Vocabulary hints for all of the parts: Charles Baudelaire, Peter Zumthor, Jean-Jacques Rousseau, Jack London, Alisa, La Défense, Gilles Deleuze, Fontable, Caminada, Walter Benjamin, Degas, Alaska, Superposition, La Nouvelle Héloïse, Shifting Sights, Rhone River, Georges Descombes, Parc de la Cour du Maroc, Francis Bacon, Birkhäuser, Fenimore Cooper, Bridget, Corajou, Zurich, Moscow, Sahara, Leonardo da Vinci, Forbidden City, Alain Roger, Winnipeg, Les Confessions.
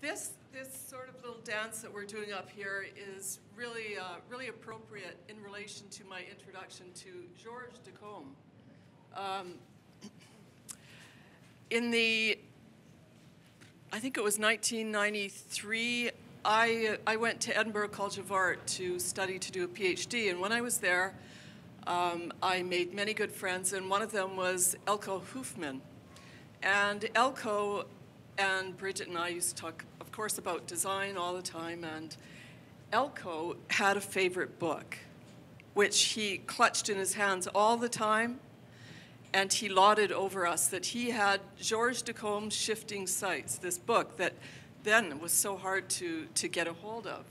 This sort of little dance that we're doing up here is really, really appropriate in relation to my introduction to Georges Descombes. I think it was 1993, I went to Edinburgh College of Art to study to do a PhD, and when I was there, I made many good friends, and one of them was Elco Hofman. And Elco and Bridget and I used to talk, of course, about design all the time, and Elco had a favorite book, which he clutched in his hands all the time, and he lauded over us that he had Georges Descombes' Shifting Sights, this book that then was so hard to get a hold of.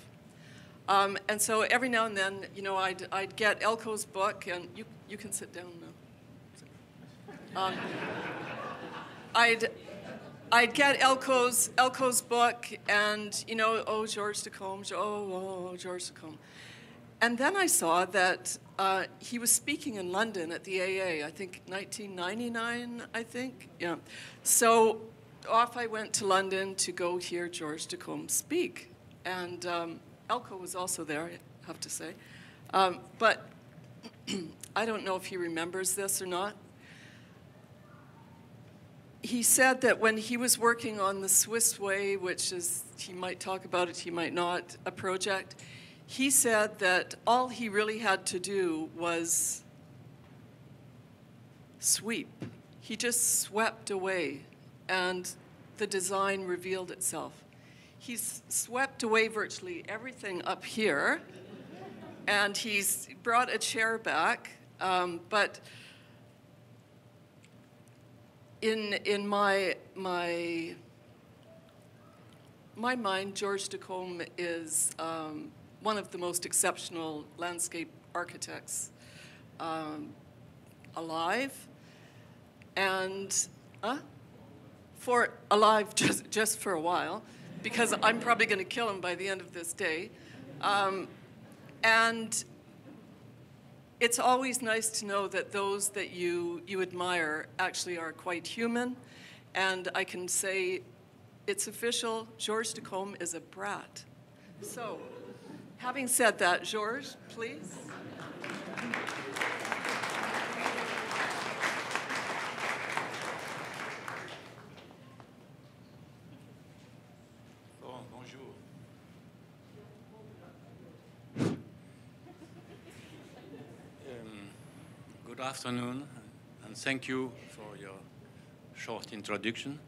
And so every now and then, you know, I'd get Elco's book, and you can sit down now. I'd get Elco's book, and, you know, oh, Georges Descombes, oh, Georges Descombes. And then I saw that he was speaking in London at the AA, I think 1999, I think, yeah. So off I went to London to go hear Georges Descombes speak. And Elco was also there, I have to say. But I don't know if he remembers this or not. He said that when he was working on the Swiss Way, which is, he might talk about it, he might not, a project, he said that all he really had to do was sweep. He just swept away, and the design revealed itself. He's swept away virtually everything up here, and he's brought a chair back, but in my mind, Georges Descombes is one of the most exceptional landscape architects alive, and for alive just for a while, because I'm probably going to kill him by the end of this day, and it's always nice to know that those that you admire actually are quite human, and I can say it's official, Georges Descombes is a brat. So, having said that, Georges, please. Good afternoon, and thank you for your short introduction.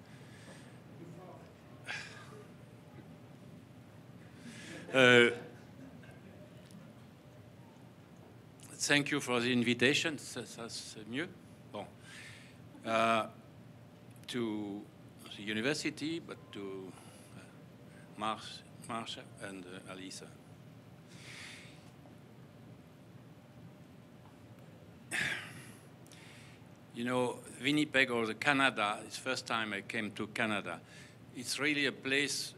Thank you for the invitation. That's mieux. Bon. To the university, but to Marsha and Alisa. You know, Winnipeg or the Canada, it's the first time I came to Canada. It's really a place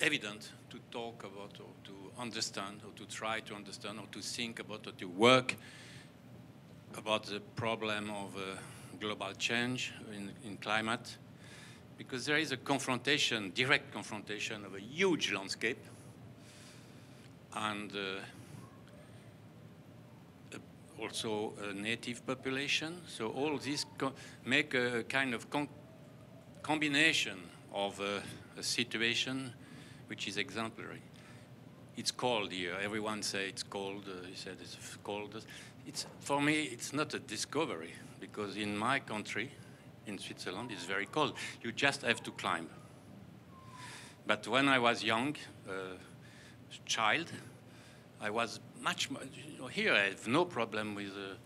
evident to talk about or to understand or to try to understand or to think about or to work about the problem of global change in climate, because there is a confrontation, direct confrontation of a huge landscape and also a native population. So all these make a kind of combination of a situation which is exemplary. It's cold here. Everyone says it's cold. He said it's cold. For me, it's not a discovery, because in my country, in Switzerland, it's very cold. You just have to climb. But when I was young, child, I was much more, you know, here I have no problem with the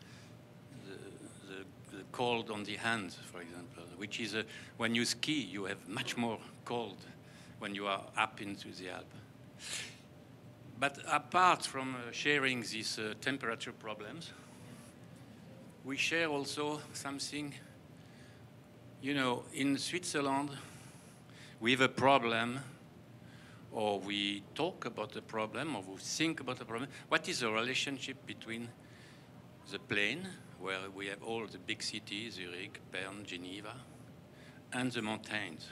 cold on the hands, for example, which is when you ski, you have much more cold when you are up into the Alps. But apart from sharing these temperature problems, we share also something, you know, in Switzerland, we have a problem, or we talk about the problem, or we think about the problem. What is the relationship between the plain, where we have all the big cities, Zurich, Bern, Geneva, and the mountains.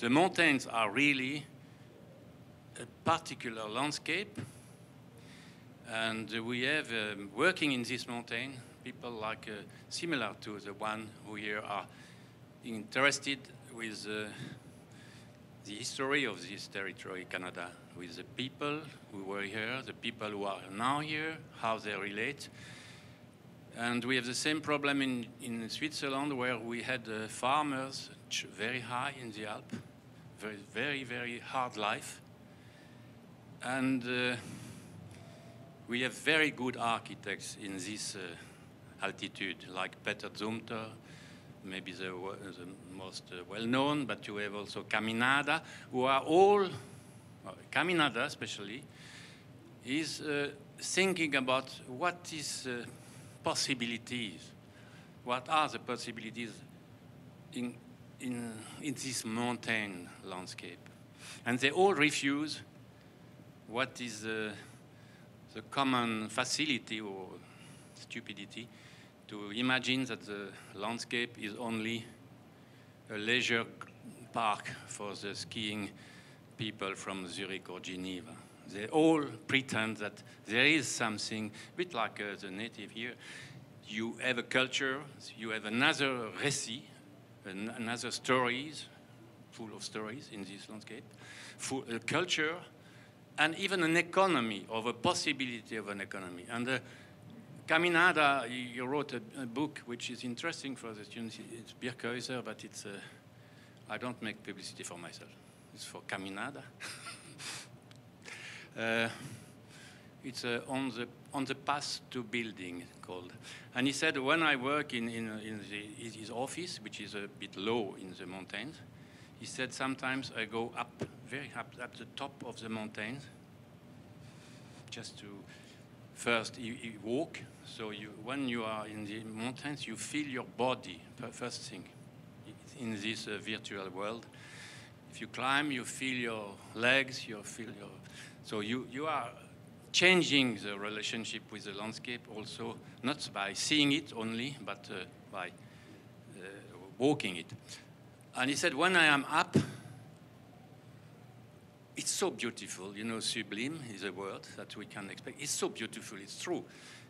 The mountains are really a particular landscape, and we have working in this mountain people like similar to the one who here are interested with the history of this territory, Canada, with the people who were here, the people who are now here, how they relate. And we have the same problem in Switzerland, where we had farmers very high in the Alps, very, very hard life. And we have very good architects in this altitude, like Peter Zumthor, maybe the most well-known, but you have also Caminada, who are all, Caminada especially, is thinking about what is possibilities, what are the possibilities in this mountain landscape. And they all refuse what is the common facility or stupidity to imagine that the landscape is only a leisure park for the skiing people from Zurich or Geneva. They all pretend that there is something, a bit like the native here. You have a culture, you have another récit, another stories, full of stories in this landscape, full, a culture, and even an economy, of a possibility of an economy. And Caminada, you wrote a book which is interesting for the students. It's Birkhäuser, but it's I don't make publicity for myself. It's for Caminada. It's on the path to building called. And he said, when I work in his office, which is a bit low in the mountains, he said sometimes I go up, very up at the top of the mountains, just to. First, you walk, so when you are in the mountains, you feel your body, first thing, in this virtual world. If you climb, you feel your legs, you feel your... So you are changing the relationship with the landscape also, not by seeing it only, but by walking it. And he said, when I am up, it's so beautiful, you know, sublime is a word that we can expect. It's so beautiful, it's true.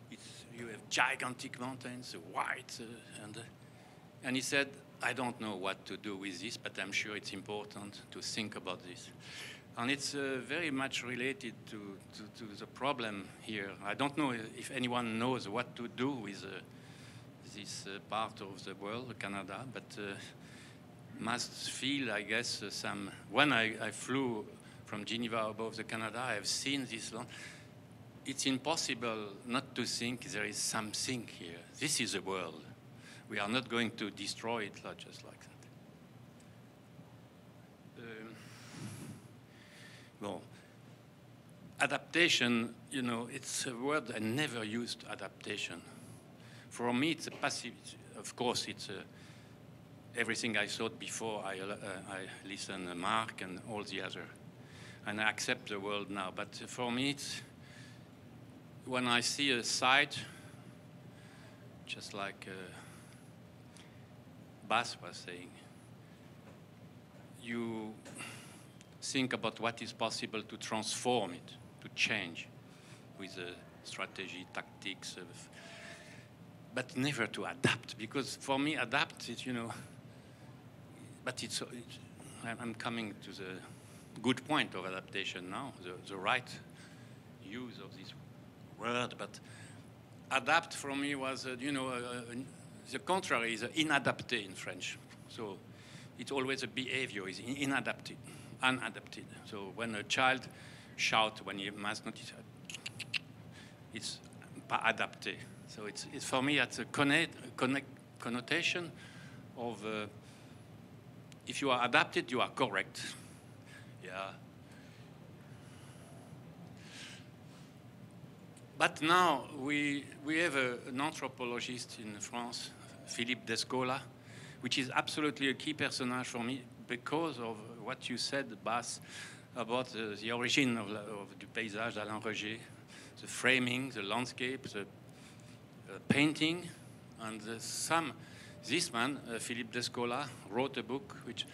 You have gigantic mountains, white, and he said, I don't know what to do with this, but I'm sure it's important to think about this. And it's very much related to the problem here. I don't know if anyone knows what to do with this part of the world, Canada, but must feel, I guess, some... When I flew from Geneva above the Canada, I have seen this land. It's impossible not to think there is something here. This is the world. We are not going to destroy it just like that. Well, adaptation, you know, it's a word I never used, adaptation. For me, it's a passive, of course, it's a, everything I thought before I listened to Mark and all the other. And I accept the world now. But for me, it's when I see a site, just like Bas was saying, you think about what is possible to transform it, to change with a strategy, tactics, but never to adapt. Because for me, adapt is, you know, but it's I'm coming to the good point of adaptation now, the right use of this word, but adapt for me was, you know, the contrary is inadapté in French. So it's always a behavior is inadapted, unadapted. So when a child shouts, when he must not, it's pas adapté. So it's for me, that's a connotation of if you are adapted, you are correct. Yeah. But now we have an anthropologist in France, Philippe Descola, which is absolutely a key personage for me because of what you said, Bas, about the origin of the paysage, Alain Roger, the framing, the landscape, the painting, and some This man, Philippe Descola, wrote a book which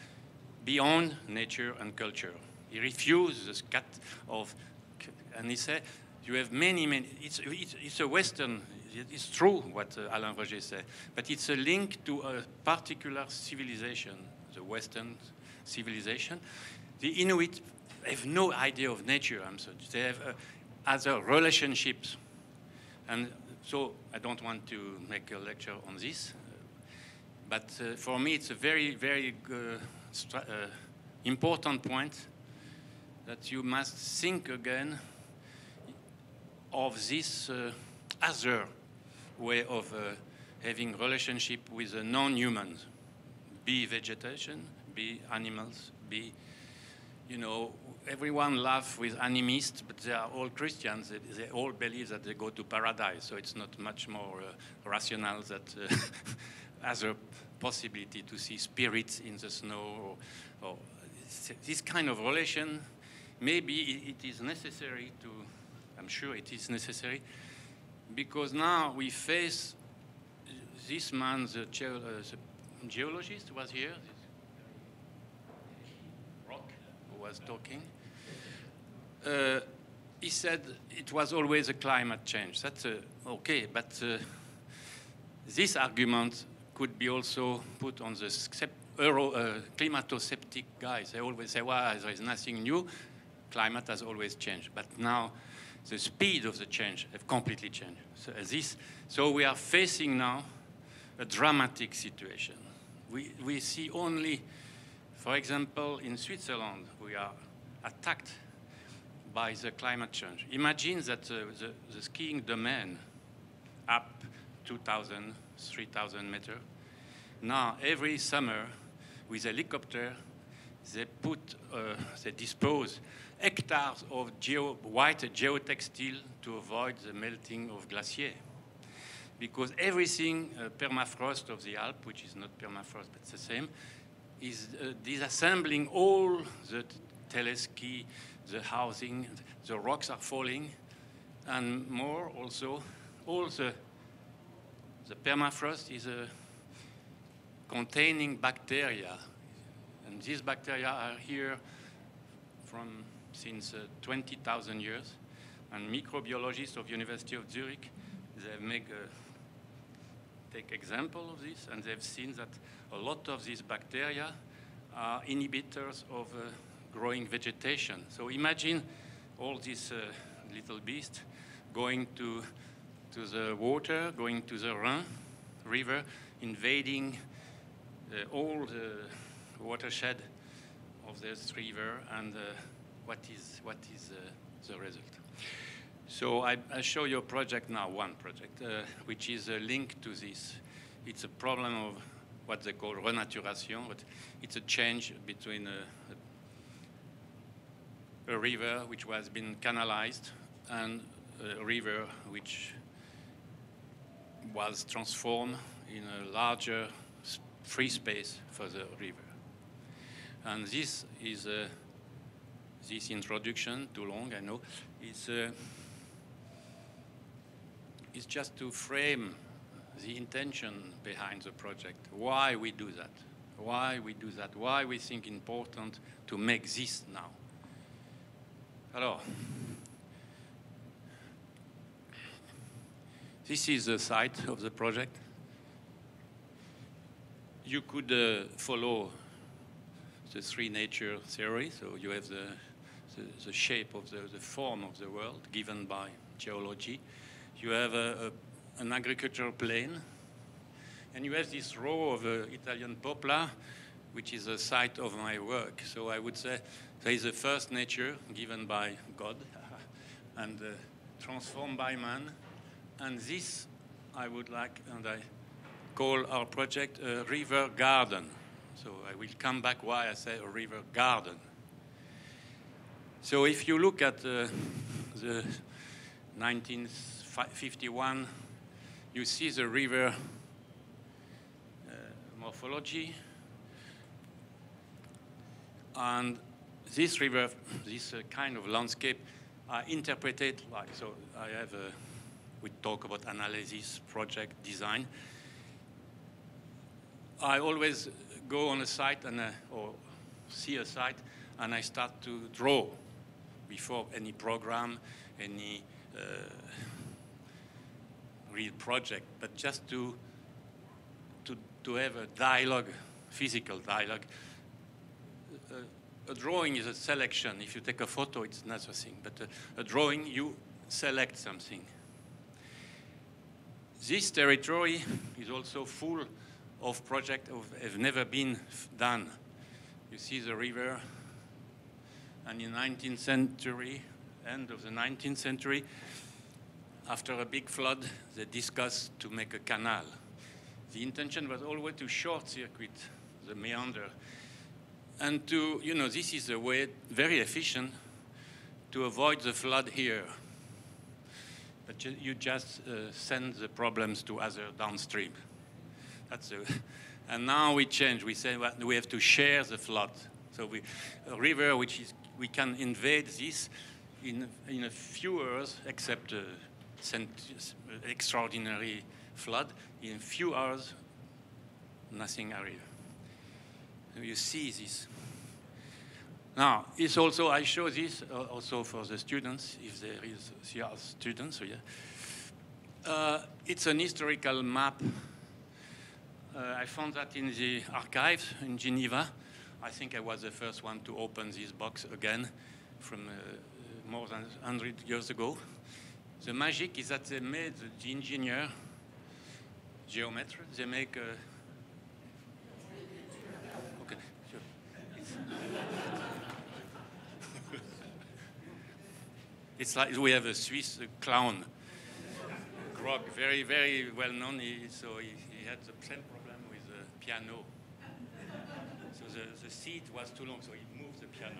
beyond nature and culture. He refused the cut of, and he said, you have many, many, it's a Western, it's true what Alain Roger said, but it's a link to a particular civilization, the Western civilization. The Inuit have no idea of nature, I'm sorry. They have other relationships. And so I don't want to make a lecture on this, but for me it's a very, very important point that you must think again of this other way of having relationship with the non-humans, be vegetation, be animals, be, you know, everyone laughs with animists, but they are all Christians. They all believe that they go to paradise, so it's not much more rational that other possibility to see spirits in the snow, or this kind of relation. Maybe it is necessary to, I'm sure it is necessary, because now we face this man, the geologist was here, Grock, who was talking. He said it was always a climate change. That's okay, but this argument could be also put on the climato-sceptic guys. They always say, well, there is nothing new. Climate has always changed, but now the speed of the change have completely changed. So, so we are facing now a dramatic situation. We see only, for example, in Switzerland, we are attacked by the climate change. Imagine that the skiing domain up 2,000, 3,000 meters. Now, every summer, with a helicopter, they put, they dispose hectares of white geotextile to avoid the melting of glacier. Because everything, permafrost of the Alps, which is not permafrost, but the same, is disassembling all the teleski, the housing, the rocks are falling, and more also, all the permafrost is containing bacteria. And these bacteria are here from since 20,000 years. And microbiologists of University of Zurich, they take example of this, and they've seen that a lot of these bacteria are inhibitors of growing vegetation. So imagine all these little beasts going to the water, going to the Rhone River, invading all the watershed of this river, and what is the result. So I show you a project now, one project, which is a link to this. It's a problem of what they call renaturation, but it's a change between a river which has been canalized and a river which was transformed in a larger free space for the river. And this is this introduction, too long, I know. It's just to frame the intention behind the project, why we do that, why we do that, why we think important to make this now. Hello. This is the site of the project. You could follow the three nature theory, so you have the shape of the form of the world given by geology. You have an agricultural plain, and you have this row of Italian poplar, which is a site of my work. So I would say there is a first nature given by God and transformed by man, and this I would like, and I call our project a river garden. So I will come back why I say a river garden. So if you look at the 1951, you see the river morphology. And this river, this kind of landscape, I interpreted like, so I have a, we talk about analysis, project, design. I always go on a site and or see a site, and I start to draw before any program, any real project, but just to have a dialogue, physical dialogue. A drawing is a selection. If you take a photo, it's not a thing, but a drawing, you select something. This territory is also full of projects that have never been done. You see the river, and in the 19th century, end of the 19th century, after a big flood, they discussed to make a canal. The intention was always to short-circuit the meander. And to, you know, this is a way, very efficient, to avoid the flood here. But you just send the problems to other downstream. That's a, and now we change. We say well, we have to share the flood. So we, a river which is, we can invade this in a few hours, except extraordinary flood. In a few hours, nothing arrives. You see this. Now, it's also, I show this also for the students, if there is CR students, so yeah. It's an historical map. I found that in the archives in Geneva. I think I was the first one to open this box again from more than 100 years ago. The magic is that they made the engineer, geometer, they make a it's like we have a Swiss clown, Grock, very, very well known. He had the same problem with the piano. So the seat was too long, so he moved the piano.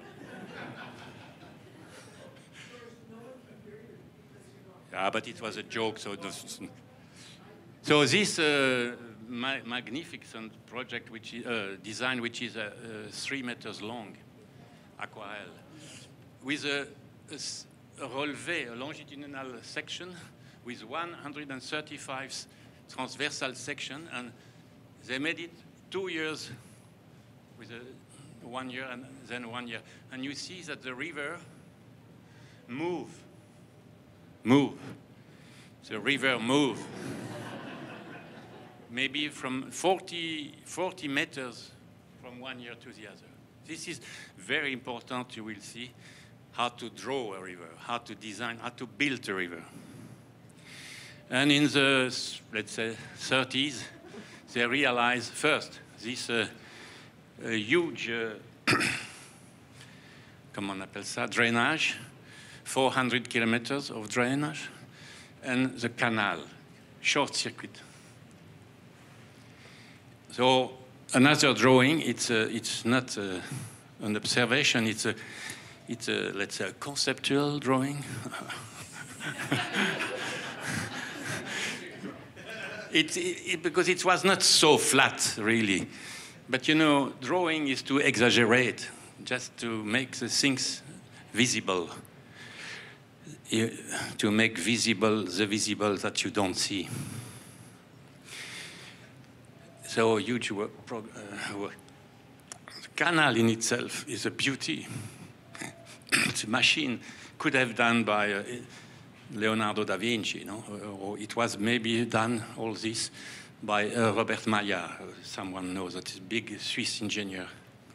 Yeah, but it was a joke. So, so this magnificent project, which is, design, which is 3 meters long, aquarelle, with a relevé, a longitudinal section with 135 transversal section, and they made it 2 years with 1 year and then 1 year. And you see that the river move. The river move. Maybe from 40 meters from 1 year to the other. This is very important, you will see. How to draw a river, how to design, how to build a river. And in the, let's say, 30s, they realized first this huge, comment on appelle ça, drainage, 400 kilometers of drainage, and the canal, short circuit. So another drawing, it's not an observation, it's a, let's say, a conceptual drawing. Because it was not so flat, really. But, you know, drawing is to exaggerate, just to make the things visible, to make visible the visible that you don't see. So a huge work. The canal in itself is a beauty. The machine could have done by Leonardo da Vinci, you know, or it was maybe done all this by Robert Maillard. Someone knows that is a big Swiss engineer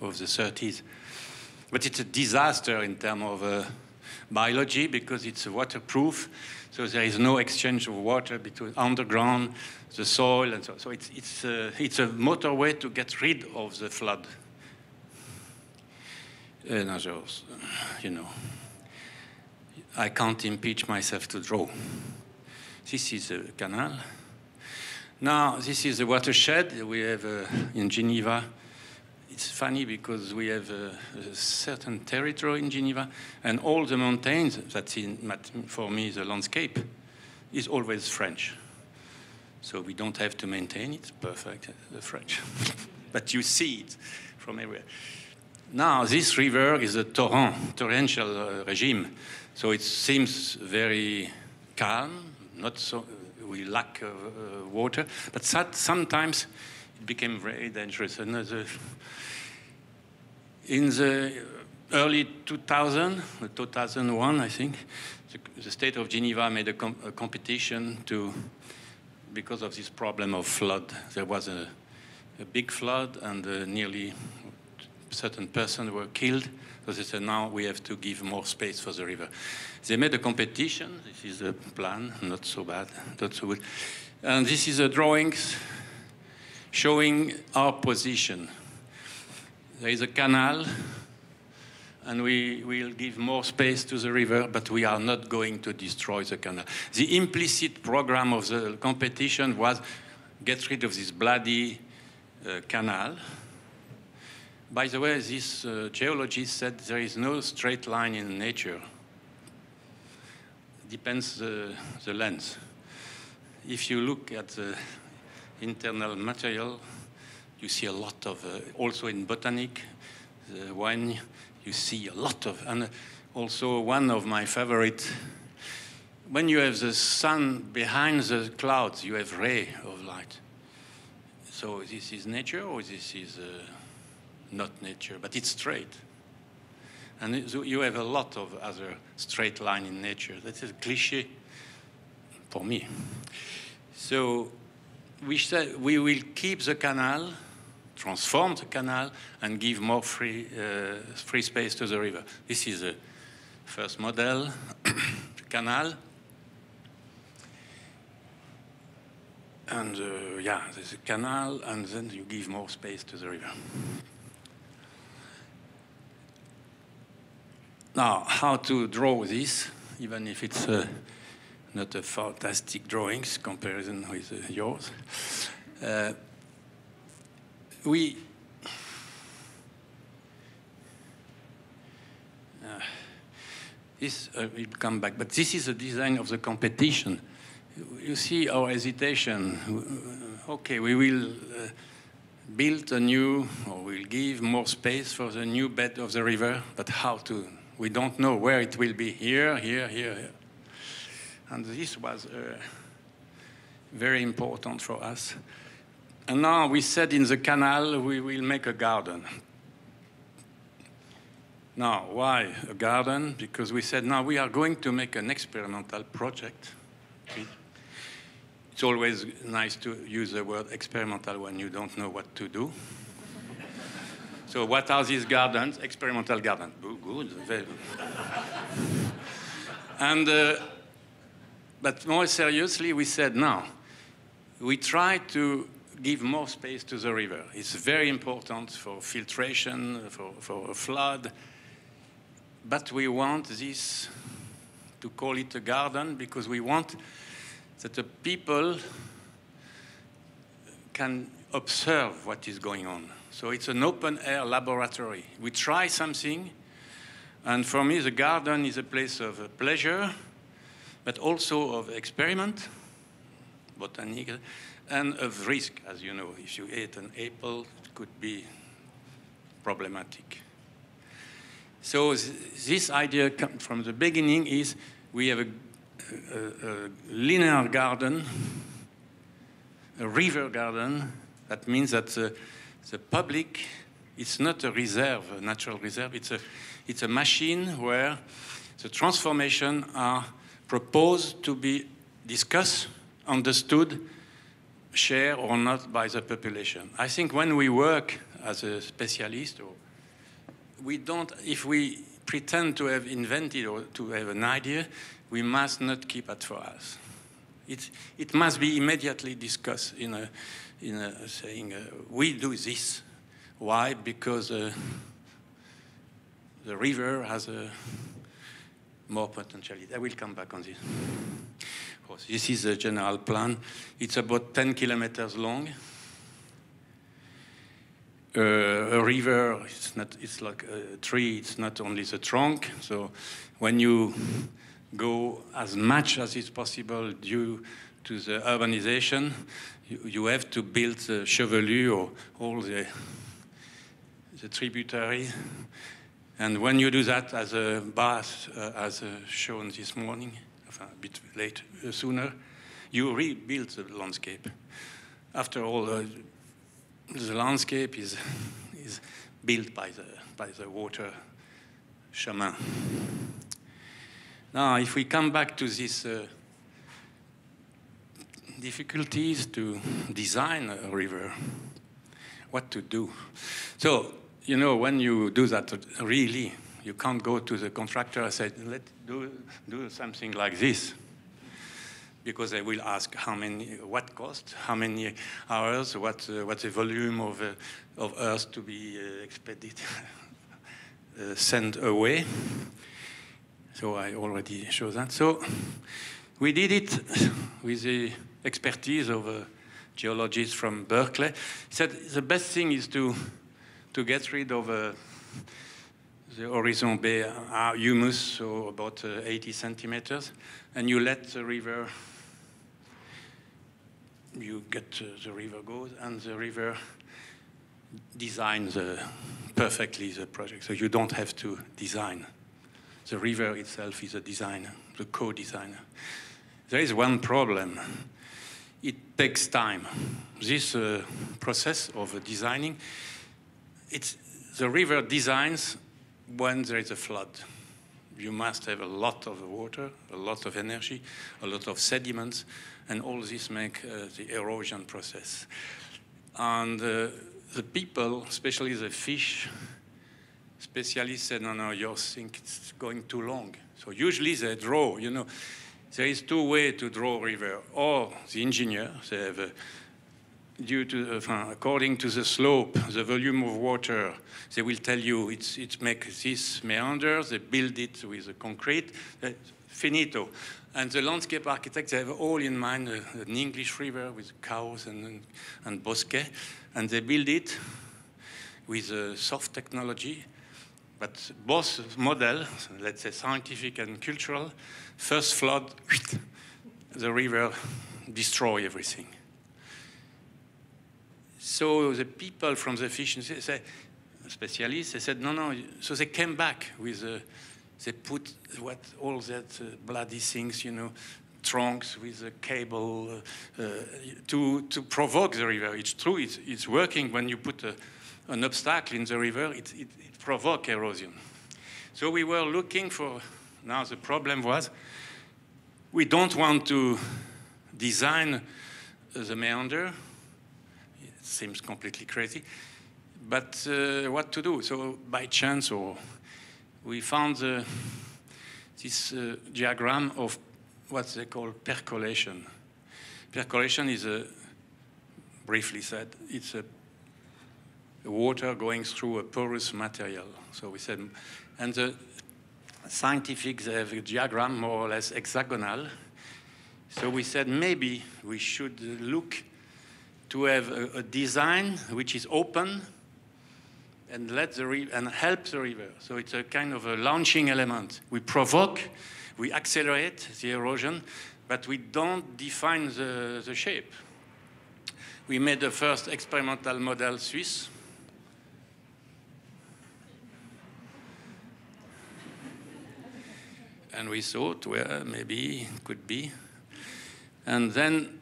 of the 30s. But it's a disaster in terms of biology because it's waterproof, so there is no exchange of water between underground, the soil, and so on. So it's a motorway to get rid of the flood. Others, you know, I can't impeach myself to draw. This is a canal. Now, this is a watershed. We have in Geneva, it's funny because we have a certain territory in Geneva, and all the mountains, that's in, for me the landscape, is always French. So we don't have to maintain it, perfect, the French. But you see it from everywhere. Now, this river is a torrent, torrential regime, so it seems very calm, not so, we lack water, but sometimes became very dangerous. And in the early 2000, 2001, I think, the state of Geneva made a competition to, because of this problem of flood. There was a big flood and nearly certain persons were killed. So they said, now we have to give more space for the river. They made a competition. This is a plan, not so bad, not so good. And this is a drawings showing our position. There is a canal, and we will give more space to the river, but we are not going to destroy the canal. The implicit program of the competition was get rid of this bloody canal. By the way, this geologist said there is no straight line in nature. Depends the lens. If you look at the internal material, you see a lot of, also in botanic, the wine, you see a lot of, and also one of my favorite, when you have the sun behind the clouds, you have ray of light. So this is nature or this is not nature, but it's straight. And you have a lot of other straight line in nature. That's a cliché for me. So we said we will keep the canal, transform the canal, and give more free space to the river. This is the first model, the canal. And yeah, there's a canal, and then you give more space to the river. Now, how to draw this, even if it's not a fantastic drawings comparison with yours. We'll come back, but this is a design of the competition. You see our hesitation. Okay, we will build a new, or we'll give more space for the new bed of the river, but how to? We don't know where it will be, here, here, here, here. And this was very important for us. And now we said in the canal, we will make a garden. Now, why a garden? Because we said, now we are going to make an experimental project. It's always nice to use the word experimental when you don't know what to do. So what are these gardens? Experimental gardens. Oh, good. And, but more seriously, we said, now, we try to give more space to the river. It's very important for filtration, for a flood. But we want this, to call it a garden, because we want that the people can observe what is going on. So it's an open-air laboratory. We try something, and for me, the garden is a place of pleasure, but also of experiment, botanical, and of risk, as you know. If you ate an apple, it could be problematic. So this idea from the beginning is we have a linear garden, a river garden. That means that the public, it's not a reserve, a natural reserve. It's a machine where the transformations are proposed to be discussed, understood, share or not by the population. I think when we work as a specialist, or we don't, if we pretend to have invented or to have an idea, we must not keep it for us. It must be immediately discussed in a saying, we do this. Why? Because the river has more potentiality. I will come back on this. This is a general plan. It's about 10 kilometers long. A river, it's like a tree, it's not only the trunk. So when you go as much as is possible due to the urbanization, you have to build the chevelu or all the tributary. And when you do that as a bath, as shown this morning, a bit late, sooner, you rebuild the landscape. After all, the landscape is built by the water shaman. Now, if we come back to these difficulties to design a river, what to do? So, you know, when you do that, really, you can't go to the contractor and say, let's do something like this. Because they will ask how many, what cost, how many hours, what's the volume of earth to be expedited, sent away. So I already showed that. So we did it with the expertise of a geologist from Berkeley. He said the best thing is to get rid of the horizon bay humus, so about 80 centimeters, and you let the river, you get the river goes, and the river designs perfectly the project. So you don't have to design. The river itself is a designer, the co-designer. There is one problem. It takes time. This process of designing, the river designs when there is a flood. You must have a lot of water, a lot of energy, a lot of sediments, and all this make the erosion process. And the people, especially the fish specialists, said, no, no, you think it's going too long. So usually they draw, you know. There is two ways to draw a river. Or the engineer, they have according to the slope, the volume of water, they will tell you it makes this meander, they build it with the concrete, finito. And the landscape architects, they have all in mind an English river with cows and bosquets, and they build it with soft technology. But both models, let's say scientific and cultural, first flood, the river destroy everything. So the people from the fish, specialists, they said, no, no. So they came back with, they put all that bloody things, you know, trunks with a cable to provoke the river. It's true, it's working when you put an obstacle in the river, it provokes erosion. So we were looking for, now the problem was, we don't want to design the meander. Seems completely crazy, but what to do? So by chance, we found this diagram of what they call percolation. Percolation is briefly said, it's water going through a porous material. So we said, and the scientific, they have a diagram more or less hexagonal. So we said, maybe we should look to have a design which is open and help the river. So it's a kind of a launching element. We provoke, we accelerate the erosion, but we don't define the shape. We made the first experimental model Swiss. And we thought, well, maybe it could be. And then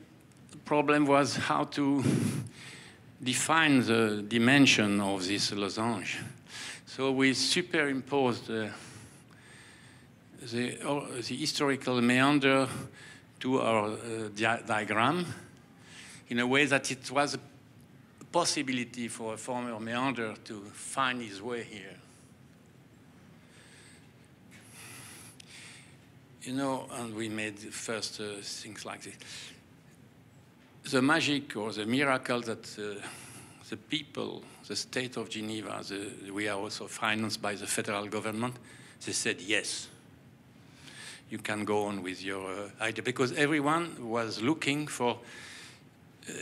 the problem was how to define the dimension of this lozenge. So we superimposed the historical meander to our diagram in a way that it was a possibility for a former meander to find his way here. You know, and we made the first things like this. The magic or the miracle that the people, the state of Geneva, we are also financed by the federal government, they said yes. You can go on with your idea, because everyone was looking for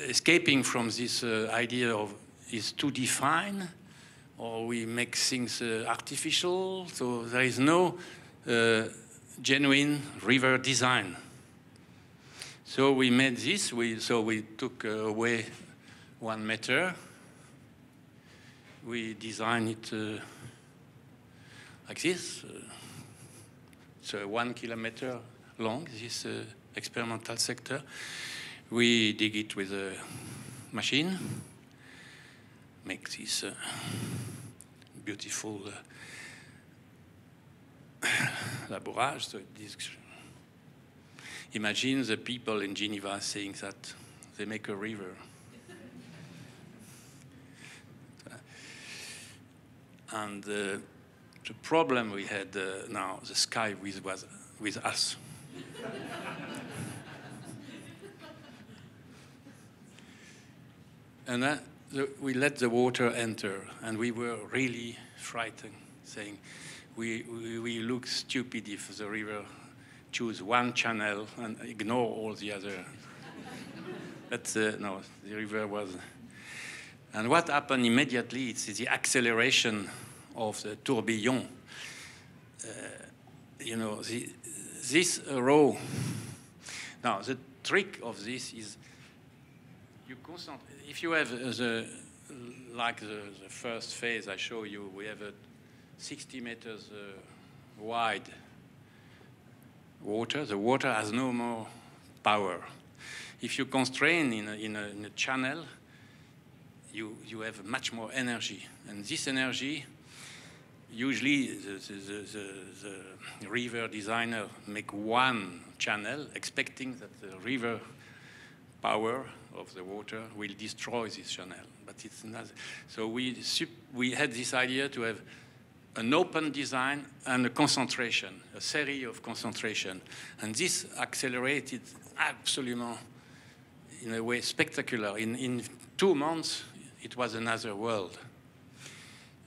escaping from this idea of is to define, or we make things artificial, so there is no genuine river design. So we made this, so we took away 1 meter. We designed it like this. So 1 kilometer long, this experimental sector. We dig it with a machine. make these beautiful labourage. Imagine the people in Geneva saying that they make a river. And the problem we had now, the sky was with us. And we let the water enter, and we were really frightened, saying, we look stupid if the river choose one channel and ignore all the other. But no, the river was. And what happened immediately, it's the acceleration of the tourbillon. You know, this row. Now, the trick of this is you concentrate. If you have the first phase I show you, we have a 60 meters wide water. The water has no more power. If you constrain in a channel, you have much more energy. And this energy, usually the river designer make one channel, expecting that the river power of the water will destroy this channel. But it's not. So we had this idea to have an open design and a concentration, a series of concentration. And this accelerated absolutely in a way spectacular. In 2 months, it was another world.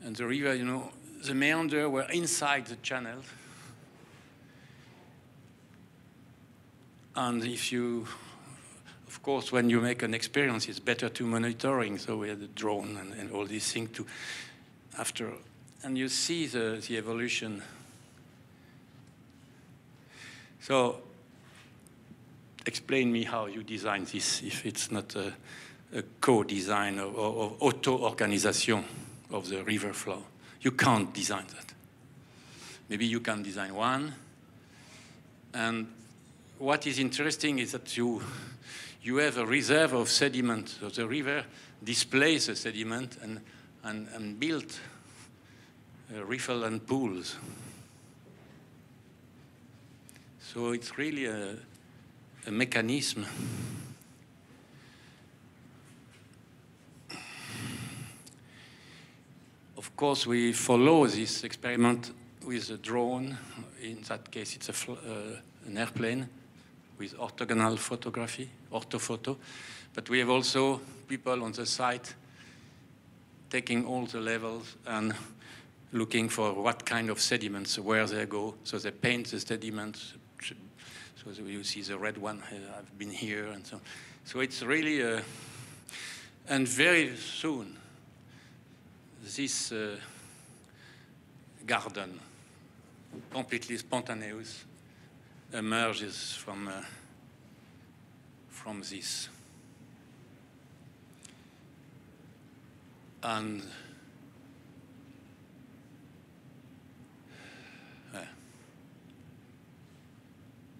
And the river, you know, the meander were inside the channel. And if you, of course, when you make an experience, it's better to monitoring. So we had a drone and all these things to, after. And you see the evolution. So explain me how you design this, if it's not a co-design or auto-organization of the river flow. You can't design that. Maybe you can design one. And what is interesting is that you have a reserve of sediment. So the river displays the sediment and built riffle and pools. So it's really a mechanism. Of course, we follow this experiment with a drone. In that case, it's an airplane with orthogonal photography, orthophoto. But we have also people on the site taking all the levels and looking for what kind of sediments, where they go. So they paint the sediments. So you see the red one, I've been here, and so on. So it's really, and very soon, this garden, completely spontaneous, emerges from this. And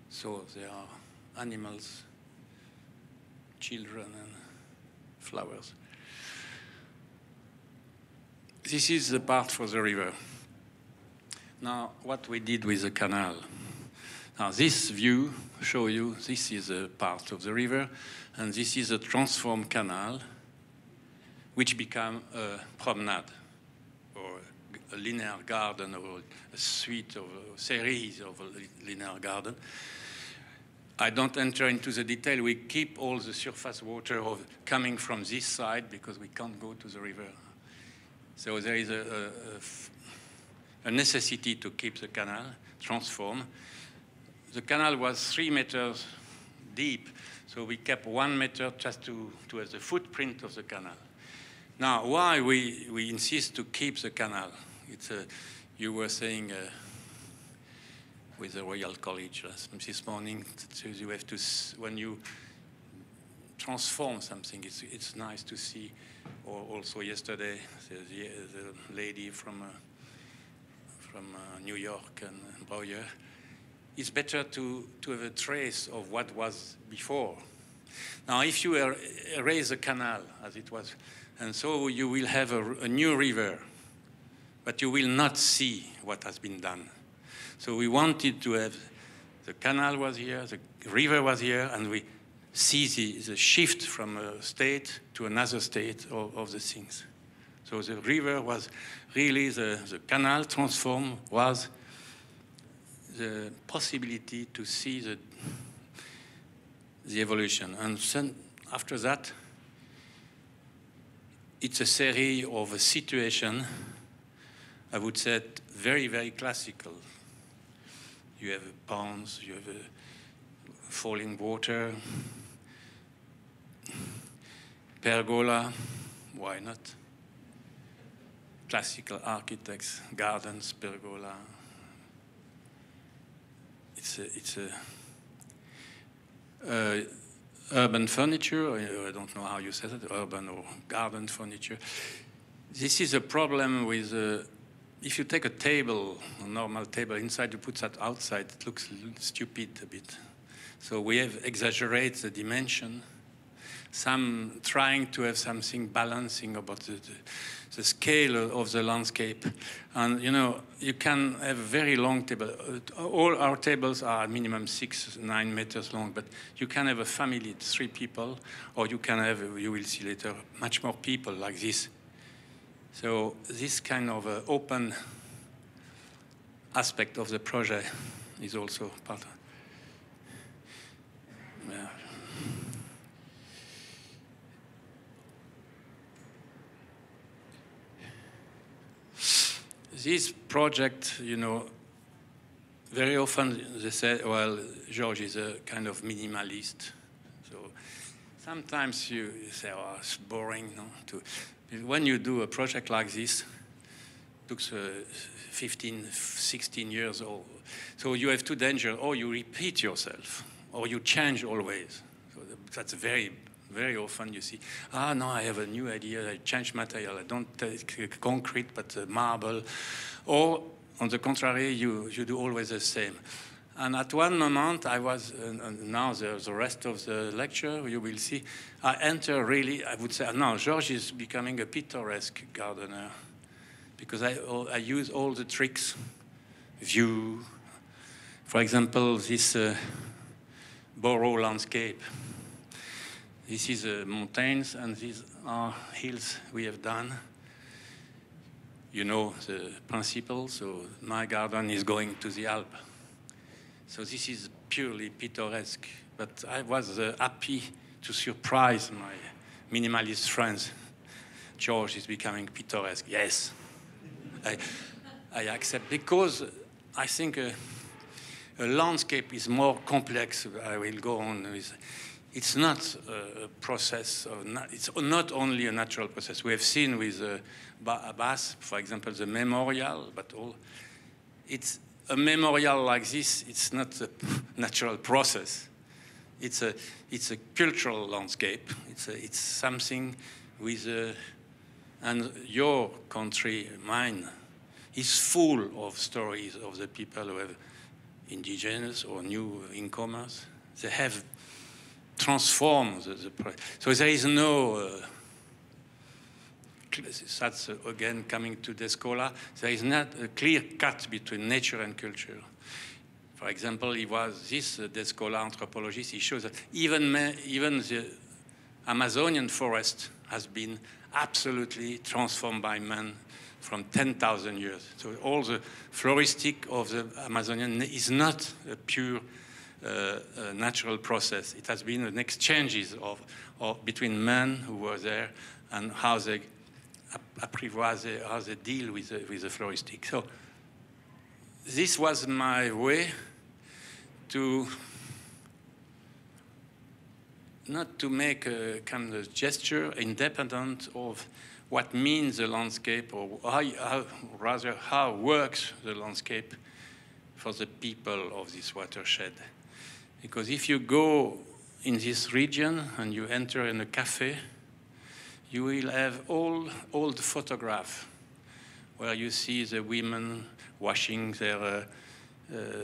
so there are animals, children, and flowers. This is the part for the river. Now, what we did with the canal. Now, this view show you this is a part of the river, and this is a transformed canal, which became a promenade, or a linear garden, or a suite of a series of a linear garden. I don't enter into the detail. We keep all the surface water coming from this side because we can't go to the river. So there is a necessity to keep the canal transformed. The canal was 3 meters deep, so we kept 1 meter just to have the footprint of the canal. Now, why we insist to keep the canal? It's you were saying with the Royal College this morning, you have to, when you transform something, it's nice to see. Or also yesterday, the lady from New York and Breuer, it's better to have a trace of what was before. Now, if you erase the canal as it was, And so you will have a new river, but you will not see what has been done. So we wanted to have, the canal was here, the river was here, and we see the shift from a state to another state of the things. So the river was really, the canal transform was the possibility to see the evolution. And then after that, it's a series of a situation, I would say, very, very classical. You have ponds, you have falling water, pergola, why not? Classical architects, gardens, pergola. It's urban furniture, I don't know how you said it, urban or garden furniture. This is a problem with, if you take a table, a normal table inside, you put that outside, it looks stupid a bit. So we have exaggerated the dimension, some trying to have something balancing about the scale of the landscape. And you know, you can have a very long table. All our tables are minimum 6-9 meters long, but you can have a family, 3 people, or you can have, you will see later, much more people like this. So this kind of open aspect of the project is also part of it. Yeah. This project, you know, very often they say, well, Georges is a kind of minimalist. So sometimes you say, oh, it's boring, no? When you do a project like this, it looks 15, 16 years old. So you have two dangers, or you repeat yourself, or you change always. So that's very, very often you see, ah, no, I have a new idea, I change material, I don't take concrete, but marble. Or, on the contrary, you do always the same. And at one moment, I was, now the rest of the lecture, you will see, I enter really, I would say, now Georges is becoming a picturesque gardener, because I use all the tricks, view, for example, this Borrow landscape. This is mountains, and these are hills we have done. You know the principle, so my garden is going to the Alps. So this is purely picturesque, but I was happy to surprise my minimalist friends. Georges is becoming picturesque, yes. I accept, because I think a landscape is more complex. I will go on with, it's not a process, it's not only a natural process. We have seen with Abbas, for example, the memorial, but all, it's, a memorial like this, it's not a natural process. It's a cultural landscape. It's something with a, and your country, mine, is full of stories of the people who have indigenous or new incomers. They have transformed the so there is no, that's again coming to Descola, there is not a clear cut between nature and culture. For example, he was this Descola anthropologist, he shows that even the Amazonian forest has been absolutely transformed by man from 10,000 years. So all the floristic of the Amazonian is not a pure natural process. It has been an exchanges of between men who were there and how they how they deal with the floristic. So this was my way to not to make a kind of gesture independent of what means the landscape, or how, rather how works the landscape for the people of this watershed. Because if you go in this region and you enter in a cafe, you will have all old photographs where you see the women washing their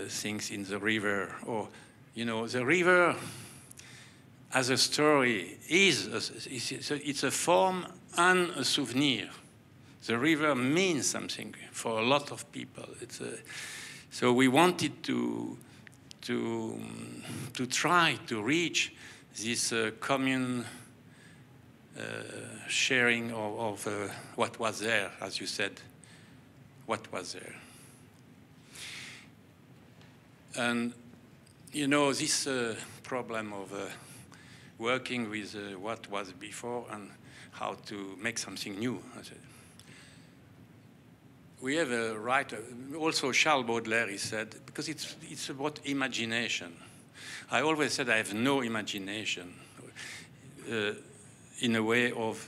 things in the river. Or, you know, the river as a story is, it's a form and a souvenir. The river means something for a lot of people. It's a, so we wanted to try to reach this common sharing of what was there, as you said, what was there. And, you know, this problem of working with what was before and how to make something new. We have a writer, also Charles Baudelaire, he said, because it's about imagination. I always said I have no imagination in a way of,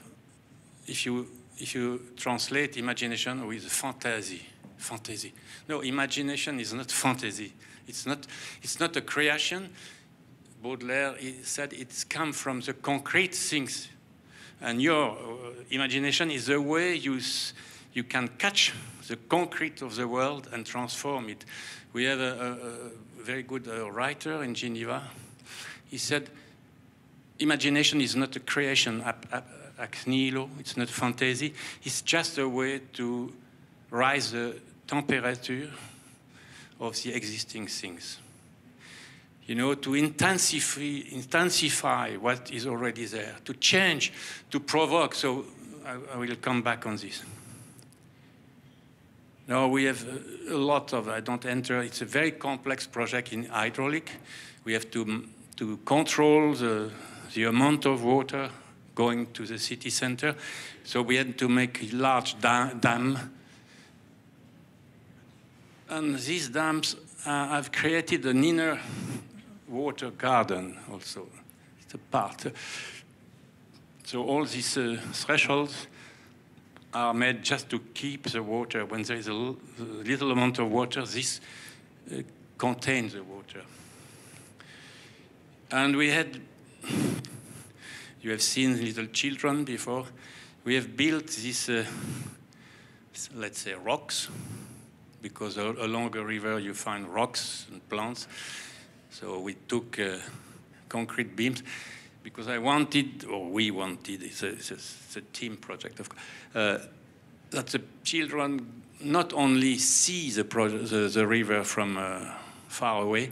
if you translate imagination with fantasy, fantasy. No, imagination is not fantasy. It's not a creation. Baudelaire said it's come from the concrete things. And your imagination is the way you can catch the concrete of the world and transform it. We have a very good writer in Geneva. He said, imagination is not a creation ac nihilo, it's not fantasy. It's just a way to raise the temperature of the existing things. You know, to intensify what is already there, to change, to provoke. So I will come back on this. Now we have a lot of, I don't enter, it's a very complex project in hydraulic. We have to control the amount of water going to the city center. So we had to make a large dam. And these dams have created an inner water garden also. It's a part. So all these thresholds are made just to keep the water. When there is a little amount of water, this contains the water. And we had, you have seen little children before, we have built these, let's say, rocks, because along a river you find rocks and plants. So we took concrete beams because I wanted, or we wanted, it's a team project, of course, that the children not only see the river from far away,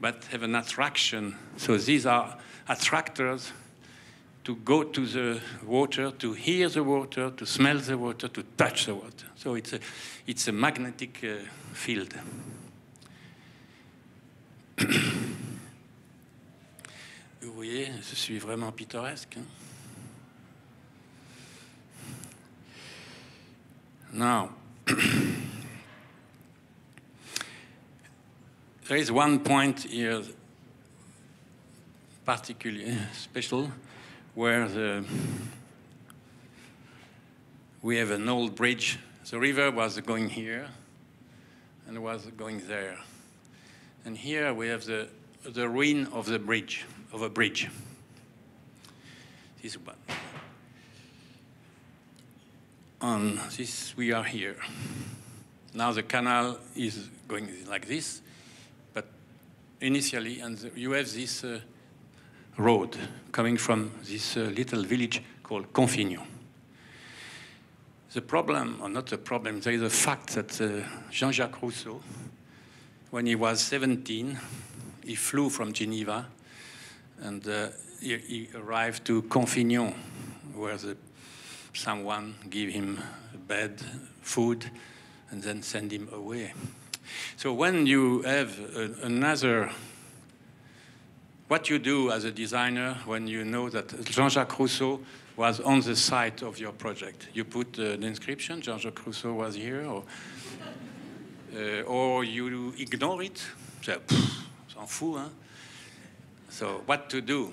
but have an attraction. So these are attractors to go to the water, to hear the water, to smell the water, to touch the water. So it's a magnetic field. Vous voyez, je suis vraiment pittoresque. Hein? Now, there is one point here, particularly special, where we have an old bridge. The river was going here and was going there. And here we have the ruin of the bridge, of a bridge. This one. On this, we are here. Now the canal is going like this, but initially, and you have this road coming from this little village called Confignon. The problem, or not the problem, there is a fact that Jean-Jacques Rousseau, when he was 17, he flew from Geneva and he arrived to Confignon, where someone gave him a bed, food, and then sent him away. So when you have another, what you do as a designer when you know that Jean-Jacques Rousseau was on the site of your project, you put an inscription, Jean-Jacques Rousseau was here, or you ignore it, so, s'en fout, hein? So what to do?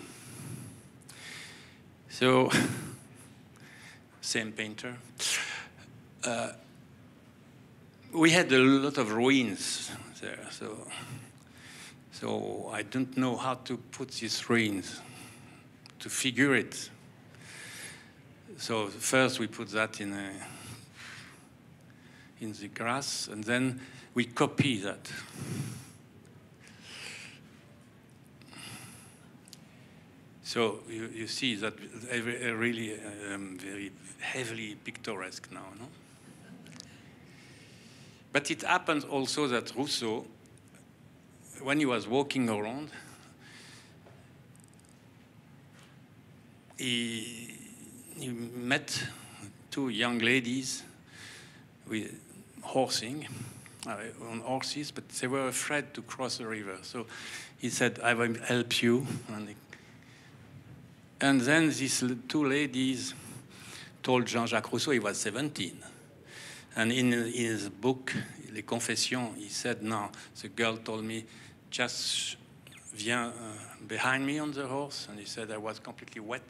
So, same painter. We had a lot of ruins there, so I don't know how to put these ruins, to figure it. So first we put that in the grass, and then we copy that. So you see that really very heavily picturesque now, no? But it happens also that Rousseau, when he was walking around, he met two young ladies with horsing, on horses, but they were afraid to cross the river. So he said, I will help you. And then these two ladies told Jean-Jacques Rousseau he was 17. And in his book, Les Confessions, he said, no, the girl told me, just viens behind me on the horse. And he said, I was completely wet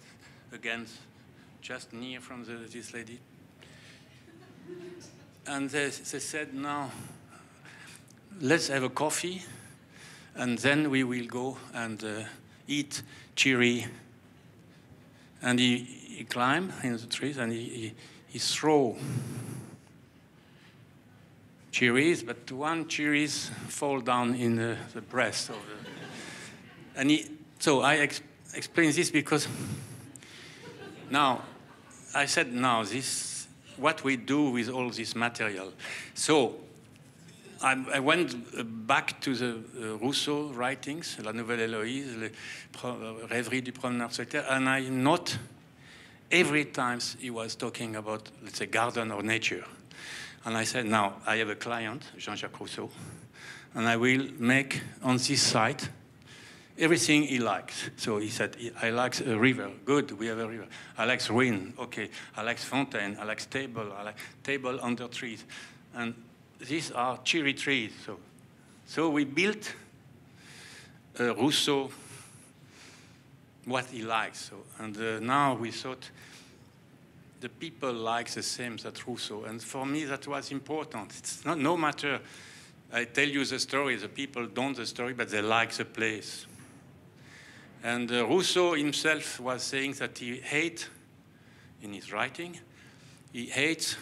against, just near from this lady. And they said, no, let's have a coffee, and then we will go and eat chili. And he climbed in the trees and he threw cherries, but one cherries fall down in the breast of the, and he, so I explain this because now I said now this what we do with all this material. So I went back to the Rousseau writings, La Nouvelle Héloïse, Rêveries du Promeneur Solitaire, and I note every time he was talking about, let's say, garden or nature. And I said, now, I have a client, Jean-Jacques Rousseau, and I will make on this site everything he likes. So he said, I like a river. Good, we have a river. I like ruin. Okay. I like fountain. I like stable. I like table under trees. And these are cherry trees. So we built Rousseau, what he likes. So, and now we thought the people like the same that Rousseau. And for me, that was important. It's not, no matter, I tell you the story, the people don't the story, but they like the place. And Rousseau himself was saying that he hates, in his writing, he hates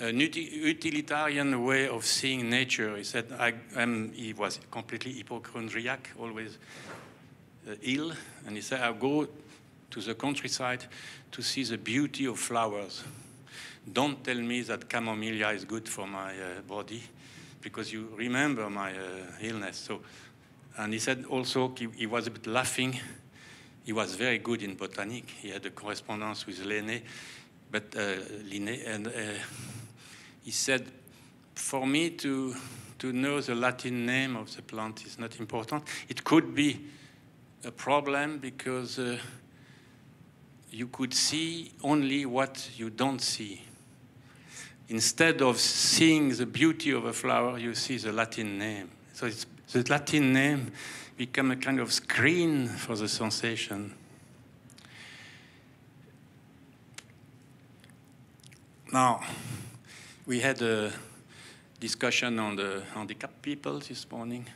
an utilitarian way of seeing nature. He said, he was completely hypochondriac, always ill. And he said, I'll go to the countryside to see the beauty of flowers. Don't tell me that camellia is good for my body, because you remember my illness. So, and he said also, he was a bit laughing. He was very good in botany. He had a correspondence with Linné, but Linné, and he said, for me to know the Latin name of the plant is not important. It could be a problem because you could see only what you don't see. Instead of seeing the beauty of a flower, you see the Latin name. So it's, the Latin name become a kind of screen for the sensation. Now, we had a discussion on the handicapped people this morning.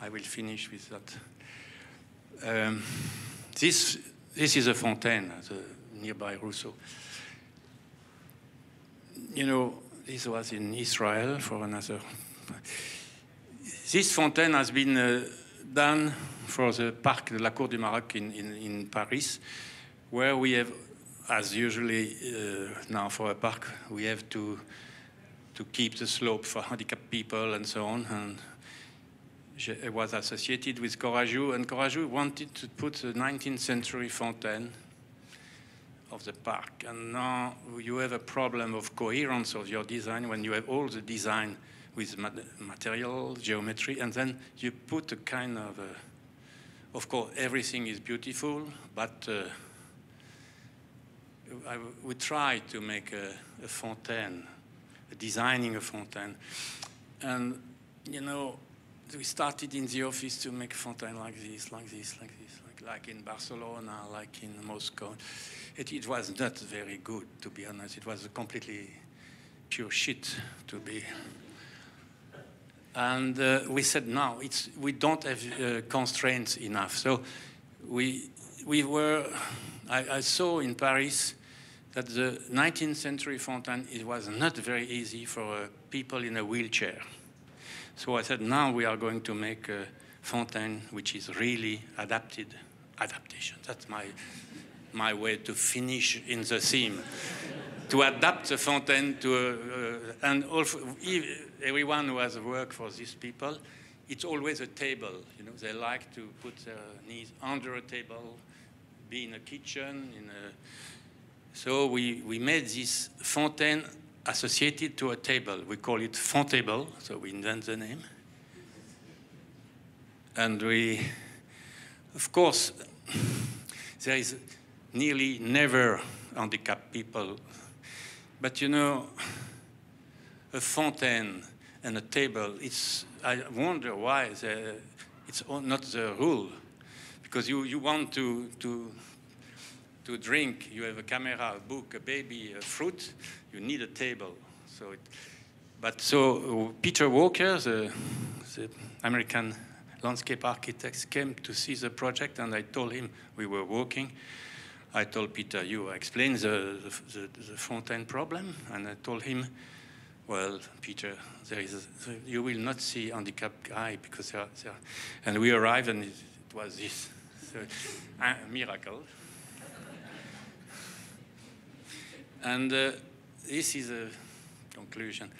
I will finish with that. This is a fountain, the nearby Rousseau. You know, this was in Israel for another. This fountain has been done for the Parc de la Cour du Maroc in Paris, where we have, as usually now for a park, we have to keep the slope for handicapped people and so on. And I was associated with Corajou, and Corajou wanted to put the 19th century fountain of the park. And now you have a problem of coherence of your design when you have all the design with material, geometry, and then you put a kind of of course, everything is beautiful, but we try to make a fountain, designing a fountain. And, you know, we started in the office to make fountain like this, like this, like this, like in Barcelona, like in Moscow. It was not very good, to be honest. It was completely pure shit, to be. And we said, no, we don't have constraints enough. So I saw in Paris that the 19th century fountain, it was not very easy for people in a wheelchair. So I said, now we are going to make a fountain which is really adapted, adaptation. That's my way to finish in the theme. To adapt the Fontaine to, and also everyone who has worked for these people, it's always a table. You know, they like to put their knees under a table, be in a kitchen. So we made this Fontaine associated to a table. We call it Fontable, so we invent the name. And we, of course, there is nearly never handicapped people. But you know, a fountain and a table, I wonder why it's not the rule. Because you want to drink, you have a camera, a book, a baby, a fruit, you need a table. So Peter Walker, the American landscape architect, came to see the project, and I told him we were working. I told Peter, you explain the Fontaine problem, and I told him, well, Peter, you will not see handicapped guy because and we arrived, and it was this miracle. And this is a conclusion.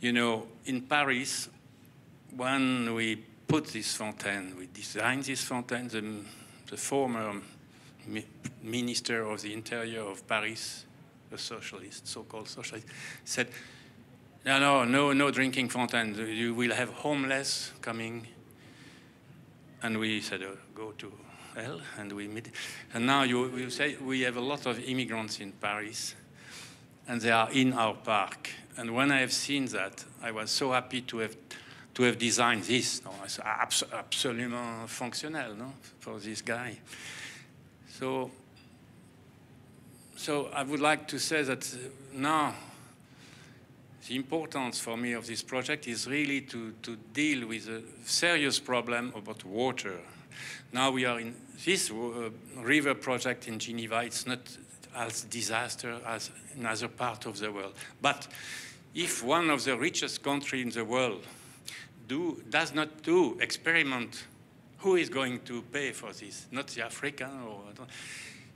You know, in Paris, when we put this fountain, we designed this fountain, the former minister of the interior of Paris, a socialist, so-called socialist, said, no drinking fountain, you will have homeless coming. And we said, go to hell. And now you say, we have a lot of immigrants in Paris, and they are in our park. And when I have seen that, I was so happy to have designed this. No, it's absolument functional, no, for this guy. So I would like to say that now the importance for me of this project is really to deal with a serious problem about water. Now we are in this river project in Geneva. It's not as disaster as in other parts of the world. But if one of the richest countries in the world does not do experiment, who is going to pay for this? Not the African.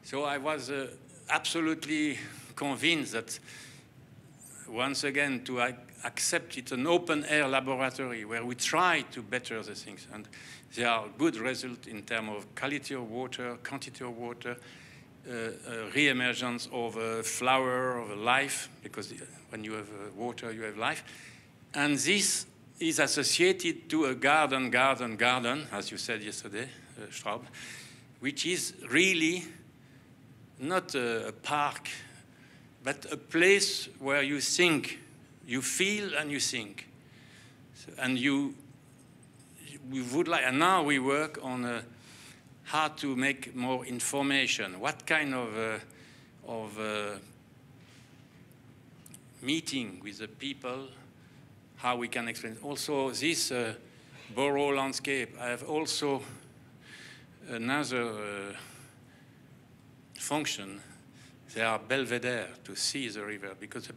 So I was absolutely convinced that, once again, to accept it an open-air laboratory where we try to better the things. And there are good results in terms of quality of water, quantity of water, re-emergence of a flower, of a life, because when you have water, you have life. And this is associated to a garden, as you said yesterday, Straub, which is really not a park, but a place where you think, you feel and you think. So, and we would like, and now we work on how to make more information. What kind of meeting with the people, how we can explain. Also, this borough landscape, I have also another function. There are belvedere to see the river, because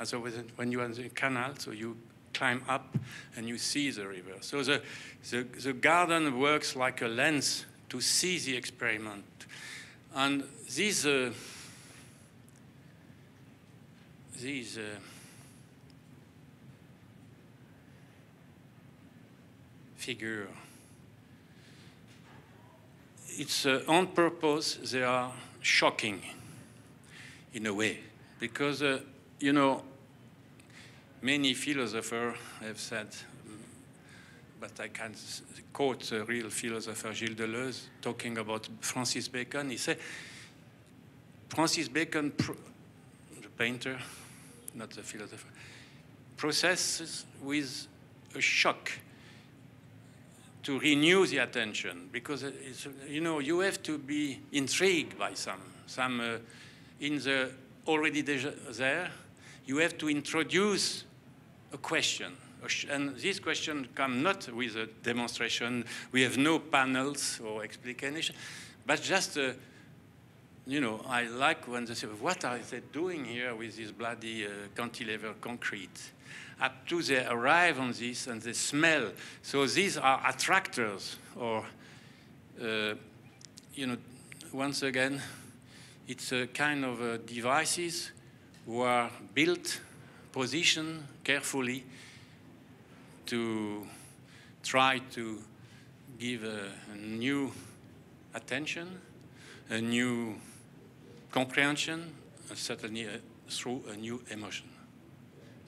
as always, when you are in the canal, so you climb up and you see the river. So the garden works like a lens to see the experiment. And these figure. It's on purpose, they are shocking in a way, because, you know, many philosophers have said, but I can quote the real philosopher Gilles Deleuze talking about Francis Bacon. He said, Francis Bacon, the painter, not the philosopher, processes with a shock to renew the attention, because it's, you know, you have to be intrigued by some in the already there. You have to introduce a question, and this question comes not with a demonstration. We have no panels or explanation, but just you know, I like when they say, "What are they doing here with this bloody cantilever concrete?" Up to they arrive on this and they smell. So these are attractors, or you know, once again, it's a kind of devices who are built, positioned carefully to try to give a new attention, a new comprehension, and certainly through a new emotion.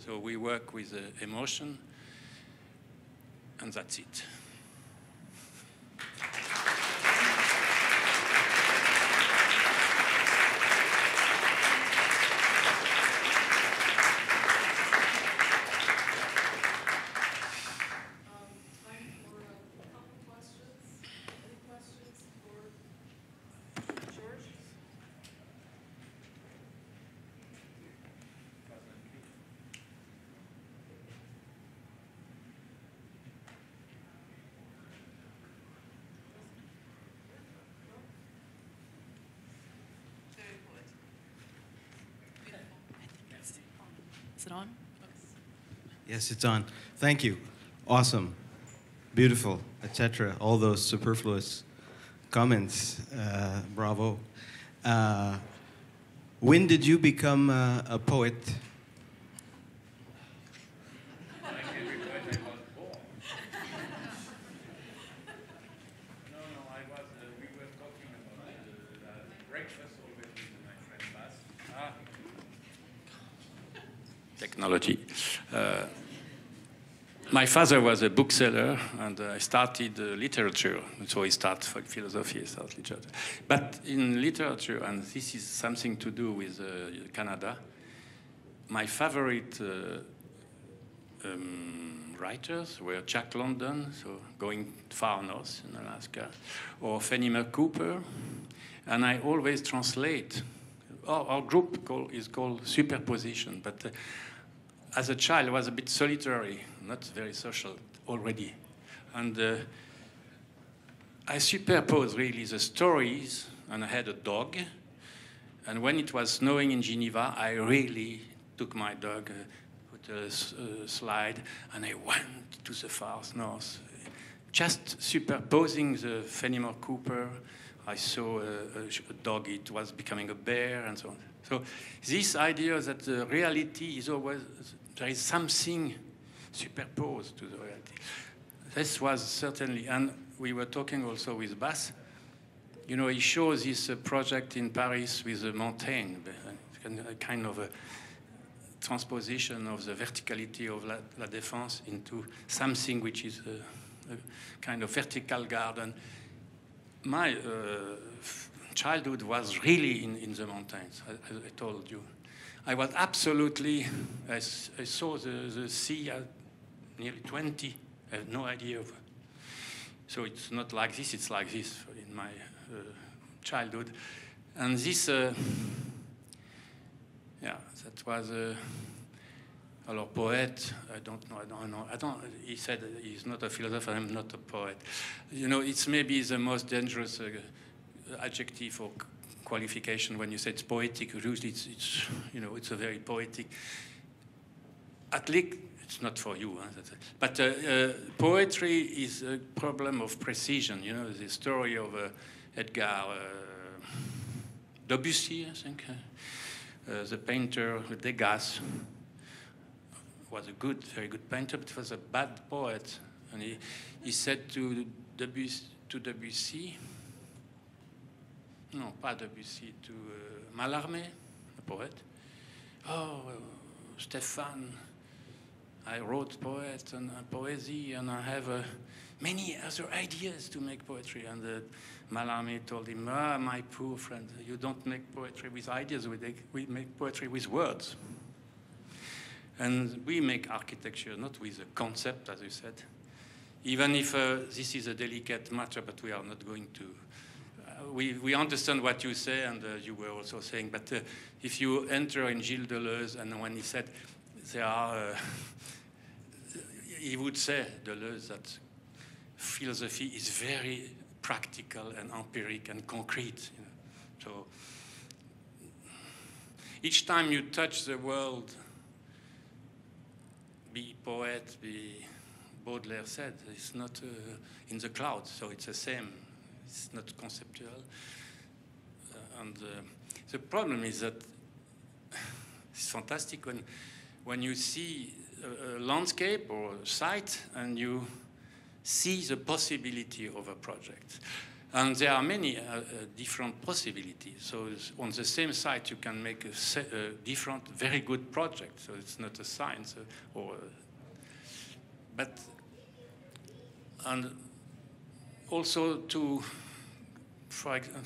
So we work with emotion, and that's it. Is it on? Yes, it's on. Thank you. Awesome, beautiful, etc. All those superfluous comments. Bravo. When did you become a poet? I can reply I was born. No, I was, we were talking about breakfast already with my friend Bas. Ah. Technology. My father was a bookseller, and I started literature. So I started philosophy, I started literature. But in literature, and this is something to do with Canada, my favorite writers were Jack London, so going far north in Alaska, or Fenimore Cooper. And I always translate. Our group is called Superposition, but as a child, I was a bit solitary, not very social already. And I superposed really the stories, and I had a dog. And when it was snowing in Geneva, I really took my dog, put a slide, and I went to the far north. Just superposing the Fenimore Cooper, I saw a dog, it was becoming a bear, and so on. So this idea that the reality is always, there is something superposed to the reality. This was certainly, and we were talking also with Bas. You know, he shows this project in Paris with a mountain, a kind of a transposition of the verticality of La Défense into something which is a kind of vertical garden. My childhood was really in the mountains, as I told you. I was absolutely, I saw the sea at nearly 20. I have no idea. So it's not like this, it's like this in my childhood. And this, yeah, that was, alors poet, I don't know, he said he's not a philosopher, I'm not a poet. You know, it's maybe the most dangerous adjective or qualification when you say it's poetic. Usually it's you know, it's a very poetic, at least it's not for you. Huh? But poetry is a problem of precision. You know, the story of Edgar Debussy, I think, the painter Degas, was a good, very good painter, but was a bad poet. And he said to Debussy, no, pas Debussy, to Mallarmé, a poet, oh, Stéphane, I wrote poet and poesy, and I have many other ideas to make poetry. And Mallarmé told him, ah, my poor friend, you don't make poetry with ideas, we make poetry with words. And we make architecture, not with a concept, as you said. Even if this is a delicate matter, but we are not going to... we understand what you say, and you were also saying, but if you enter in Gilles Deleuze, and when he said, there are... he would say, Deleuze, that philosophy is very practical and empiric and concrete. You know? So each time you touch the world, be poet, be Baudelaire said, it's not in the clouds, so it's the same. It's not conceptual. The problem is that it's fantastic when you see a landscape or a site and you see the possibility of a project. And there are many different possibilities. So on the same site, you can make a different, very good project. So it's not a science, and also to, for example,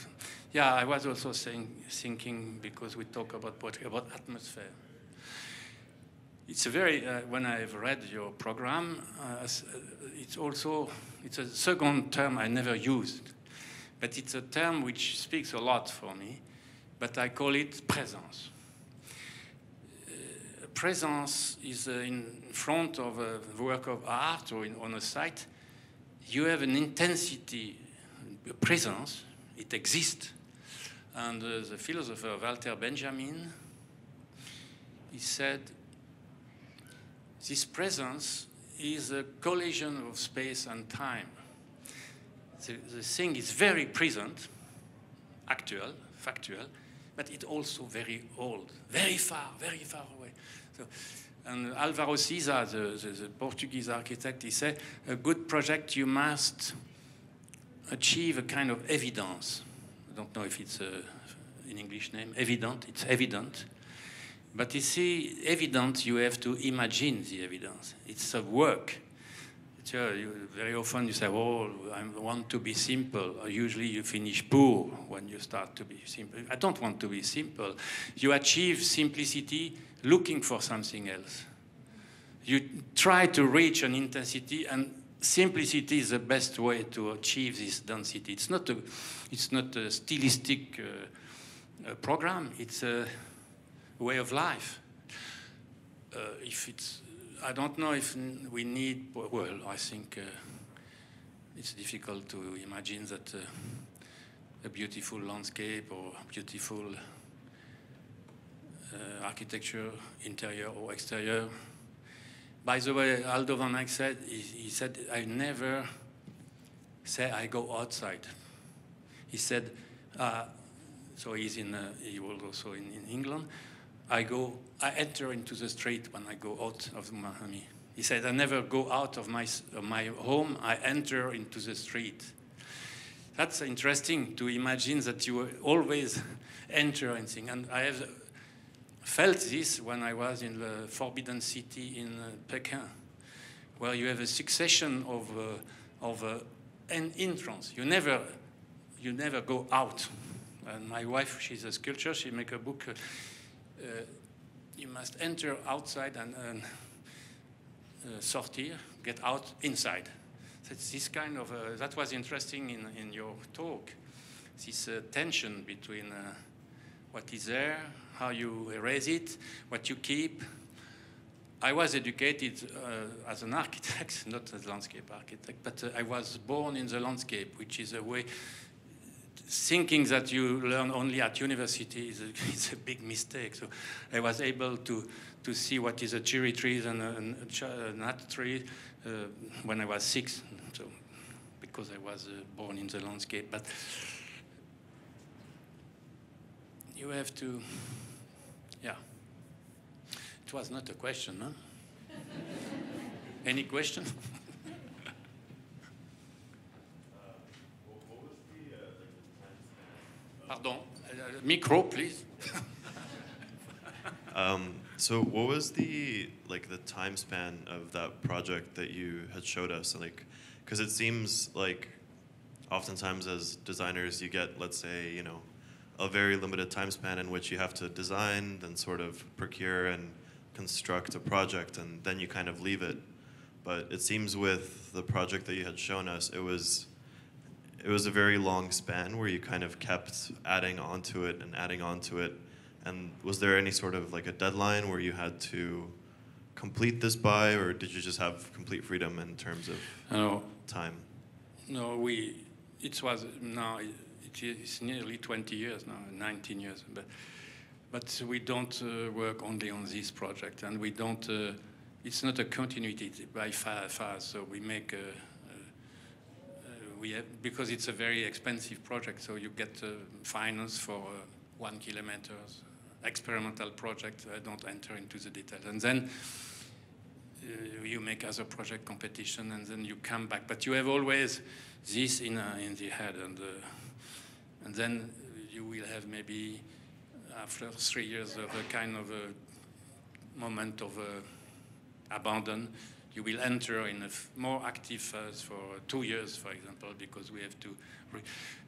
yeah, I was also thinking, because we talk about poetry, about atmosphere. It's a very, when I've read your program, it's a second term I never used. But it's a term which speaks a lot for me, but I call it presence. Presence is in front of a work of art or on a site. You have an intensity, a presence, it exists. And the philosopher Walter Benjamin, he said, this presence is a collision of space and time. The thing is very present, actual, factual, but it's also very old, very far away. So, and Alvaro Siza, the Portuguese architect, he said, a good project, you must achieve a kind of evidence. I don't know if it's an English name, evident, it's evident. But you see, evidence, you have to imagine the evidence. It's a work. Very often you say, oh, I want to be simple. Or usually you finish poor when you start to be simple. I don't want to be simple. You achieve simplicity looking for something else. You try to reach an intensity, and simplicity is the best way to achieve this density. It's not a stylistic program. It's a way of life. I don't know if we need, well, I think it's difficult to imagine that a beautiful landscape or beautiful architecture, interior or exterior. By the way, Aldo van Eyck said, he said, I never say I go outside. He said, so he was also in England, I enter into the street when I go out of Miami. He said, I never go out of my home, I enter into the street. That's interesting to imagine that you always enter and thing. And I have felt this when I was in the Forbidden City in Peking, where you have a succession of an entrance. You never go out. And my wife, she's a sculptor, she make a book, you must enter outside and sortir, get out inside. That's this kind of, that was interesting in your talk, this tension between what is there, how you erase it, what you keep. I was educated as an architect, not as a landscape architect, but I was born in the landscape, which is a way. Thinking that you learn only at university is a big mistake. So I was able to see what is a cherry tree and a nut tree when I was 6. So because I was born in the landscape, but you have to, yeah. It was not a question, huh? Any question? Pardon, micro, please. So what was the time span of that project that you had showed us? Because it seems like oftentimes as designers, you get, let's say, a very limited time span in which you have to design, then sort of procure and construct a project, and then you kind of leave it. But it seems with the project that you had shown us, it was a very long span where you kind of kept adding onto it and adding onto it. And was there any sort of a deadline where you had to complete this by, or did you just have complete freedom in terms of time? No, it's nearly 20 years now, 19 years. But we don't work only on this project, and we don't, it's not a continuity by far, so we make we have, because it's a very expensive project, so you get finance for 1 kilometer's experimental project. I don't enter into the details. And then you make other project competition, and then you come back. But you have always this in the head, and then you will have maybe after 3 years of a kind of a moment of abandon. You will enter in a more active phase for 2 years, for example, because we have to,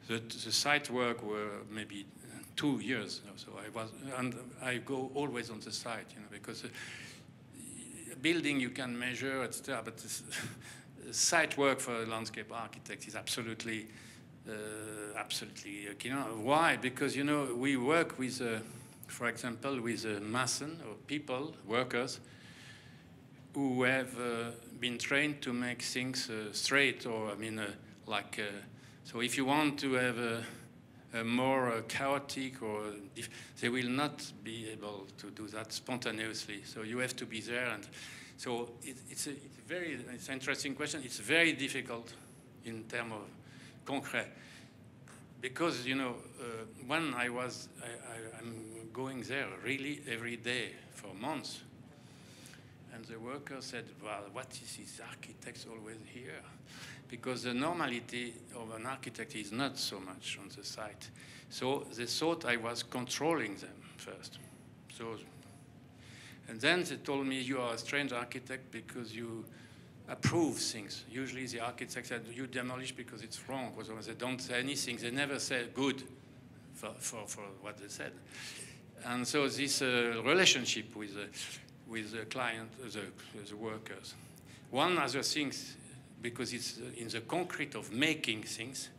the site work were maybe 2 years or so. And I go always on the site, you know, because a building you can measure, etc., but site work for a landscape architect is absolutely, absolutely, you know, why? Because, you know, we work with, for example, with mason or people, workers, who have been trained to make things straight, or I mean, like, so if you want to have a more chaotic, or if they will not be able to do that spontaneously. So you have to be there, and so it's an interesting question. It's very difficult in terms of concrete, because you know, when I'm going there really every day for months. And the worker said, well, what is this architect always here? Because the normality of an architect is not so much on the site. So they thought I was controlling them first. So, and then they told me, you are a strange architect because you approve things. Usually the architect said, you demolish because it's wrong. Or they don't say anything. They never say good for what they said. And so this relationship with the client, the workers. One other thing, because it's in the concrete of making things,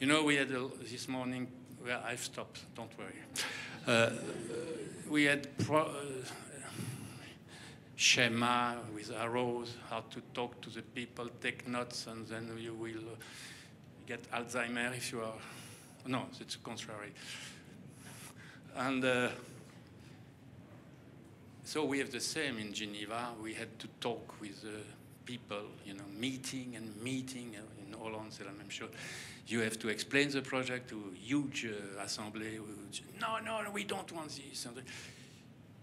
you know, we had this morning, well, I've stopped, don't worry. We had schema with arrows, how to talk to the people, take notes, and then you will get Alzheimer if you are, no, it's contrary. And, so we have the same in Geneva. We had to talk with people, you know, meeting and meeting. In Holland, c'est la même chose. You have to explain the project to a huge assembly. No, we don't want this.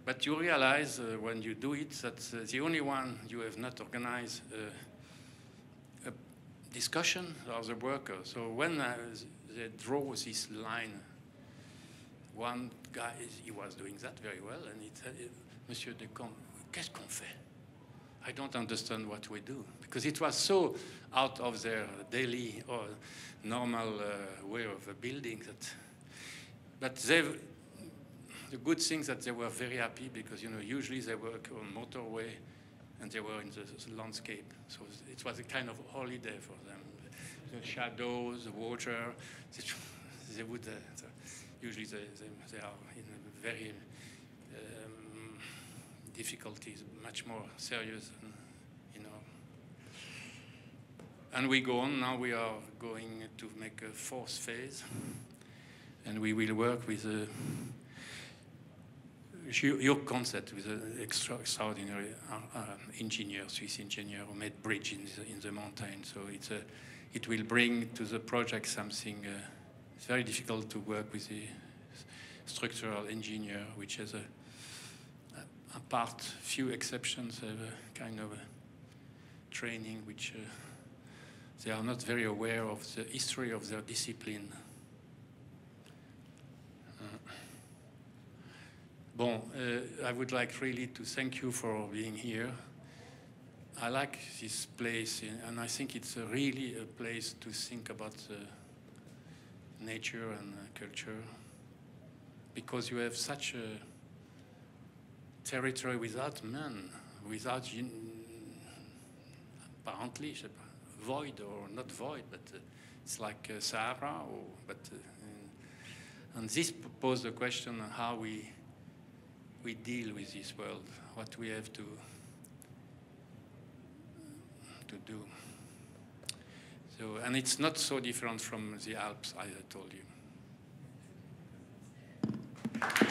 But you realize when you do it that the only one you have not organized a discussion are the workers. So when they draw this line, one guy, he was doing that very well, and it Monsieur Descombes, qu'est-ce qu'on fait? I don't understand what we do, because it was so out of their daily or normal way of building that. But the good thing that they were very happy, because you know usually they work on motorway, and they were in the landscape, so it was a kind of holiday for them. The shadows, the water, they would so usually they are in a very difficulties, much more serious, you know. And we go on, now we are going to make a fourth phase, and we will work with your concept, with an extraordinary engineer, Swiss engineer who made bridge in the mountain, so it will bring to the project something, it's very difficult to work with the structural engineer, which has apart few exceptions, have a kind of a training which they are not very aware of the history of their discipline. I would like really to thank you for being here. I like this place, and I think it's really a place to think about nature and culture, because you have such a territory without men, without, apparently, void or not void, but it's like Sahara, or, but, and this poses the question of how we deal with this world, what we have to do. So, and it's not so different from the Alps, as I told you.